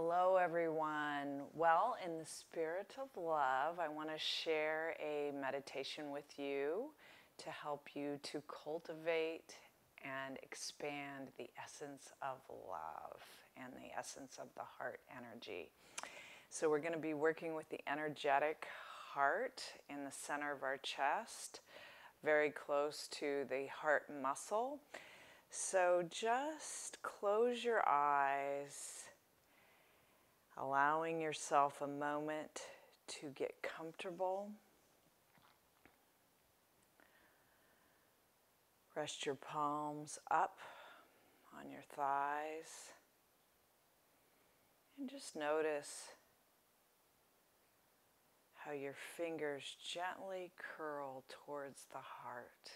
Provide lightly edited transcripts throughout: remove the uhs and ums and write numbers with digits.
Hello, everyone. Well, in the spirit of love, I want to share a meditation with you to help you to cultivate and expand the essence of love and the essence of the heart energy. So we're going to be working with the energetic heart in the center of our chest, very close to the heart muscle. So just close your eyes, allowing yourself a moment to get comfortable. Rest your palms up on your thighs and just notice how your fingers gently curl towards the heart.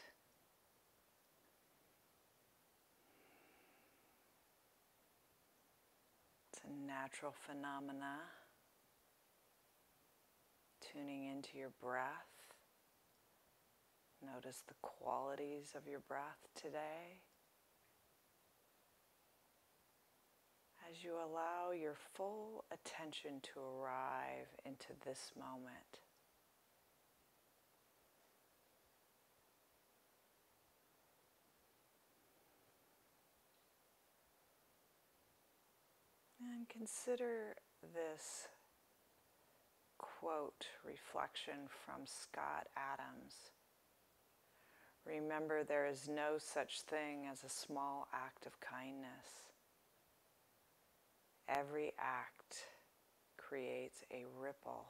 It's a natural phenomena, tuning into your breath. Notice the qualities of your breath today. As you allow your full attention to arrive into this moment. And consider this quote reflection from Scott Adams. Remember, there is no such thing as a small act of kindness. Every act creates a ripple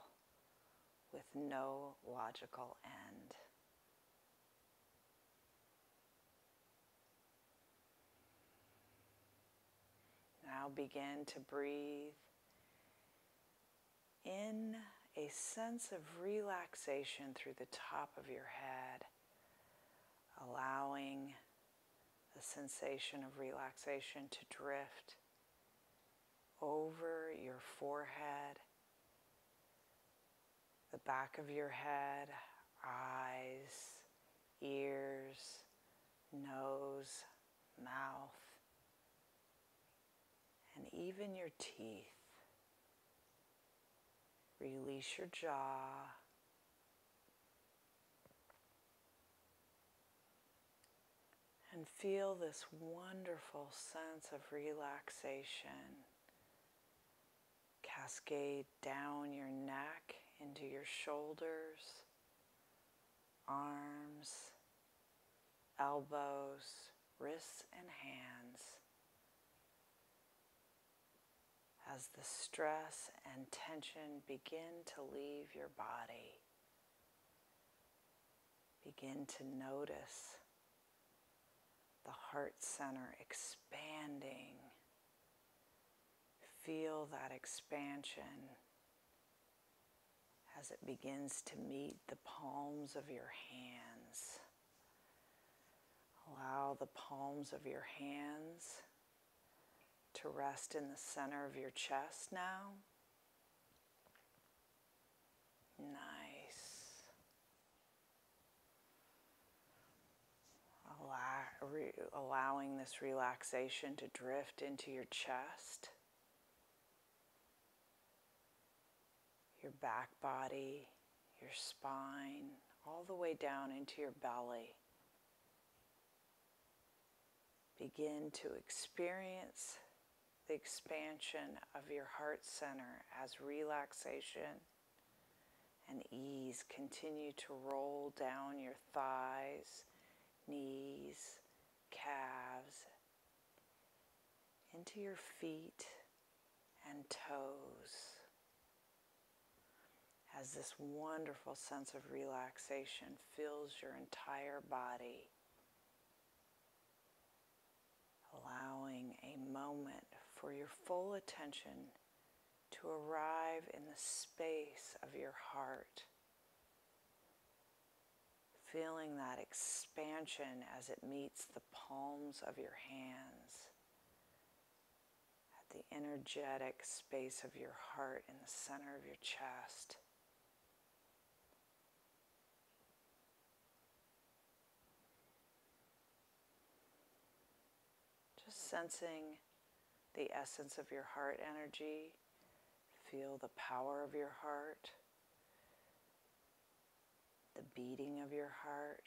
with no logical end. Now begin to breathe in a sense of relaxation through the top of your head, allowing the sensation of relaxation to drift over your forehead, the back of your head, eyes, ears, nose, mouth, and even your teeth. Release your jaw. And feel this wonderful sense of relaxation cascade down your neck, into your shoulders, arms, elbows, wrists, and hands, as the stress and tension begin to leave your body. Begin to notice the heart center expanding. Feel that expansion as it begins to meet the palms of your hands. Allow the palms of your hands to rest in the center of your chest now. Nice. Allowing this relaxation to drift into your chest, your back body, your spine, all the way down into your belly. Begin to experience the expansion of your heart center as relaxation and ease continue to roll down your thighs, knees, calves, into your feet and toes, as this wonderful sense of relaxation fills your entire body, allowing a moment for your full attention to arrive in the space of your heart, feeling that expansion as it meets the palms of your hands at the energetic space of your heart in the center of your chest. Just sensing the essence of your heart energy. Feel the power of your heart, the beating of your heart.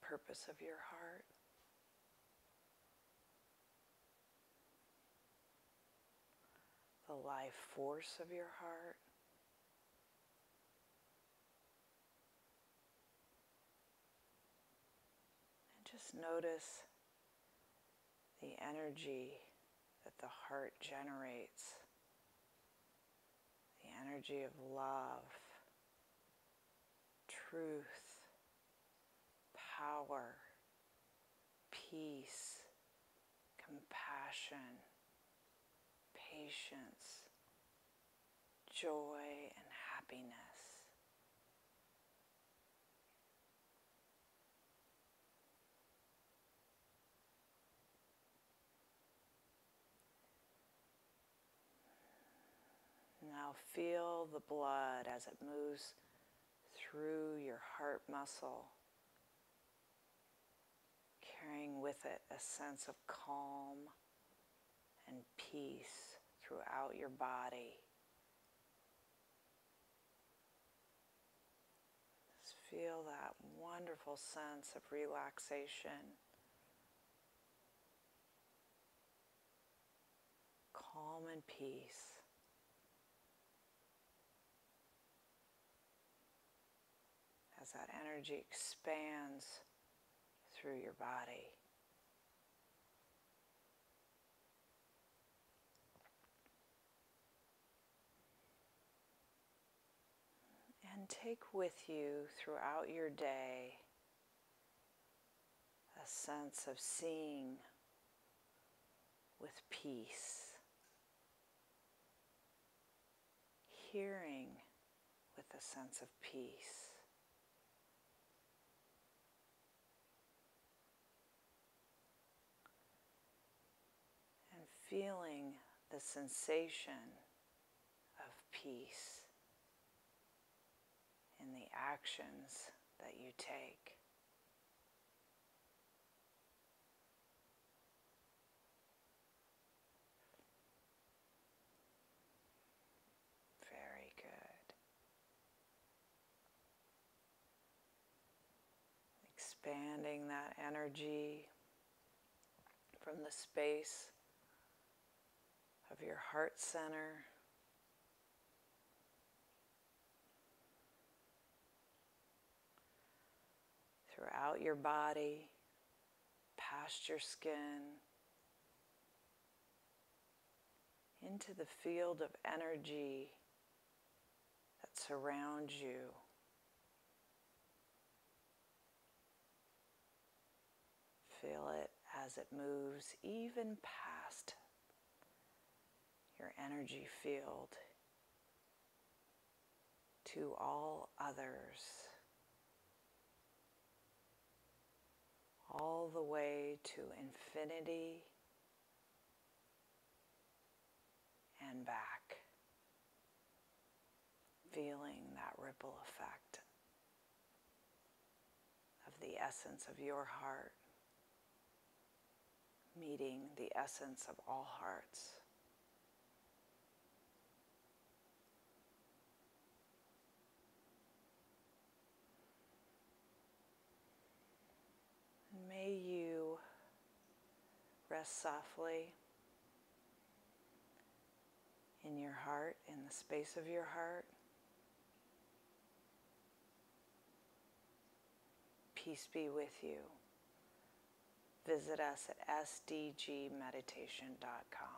Purpose of your heart. The life force of your heart. And just notice the energy that the heart generates. The energy of love, truth, power, peace, compassion, patience, joy, and happiness. Now feel the blood as it moves through your heart muscle, carrying with it a sense of calm and peace throughout your body. Just feel that wonderful sense of relaxation, calm and peace. As that energy expands through your body. And take with you throughout your day a sense of seeing with peace, hearing with a sense of peace, feeling the sensation of peace in the actions that you take. Very good. Expanding that energy from the space of your heart center throughout your body, past your skin, into the field of energy that surrounds you. Feel it as it moves even past your energy field to all others, all the way to infinity and back, feeling that ripple effect of the essence of your heart, meeting the essence of all hearts. May you rest softly in your heart, in the space of your heart. Peace be with you. Visit us at sdgmeditation.com.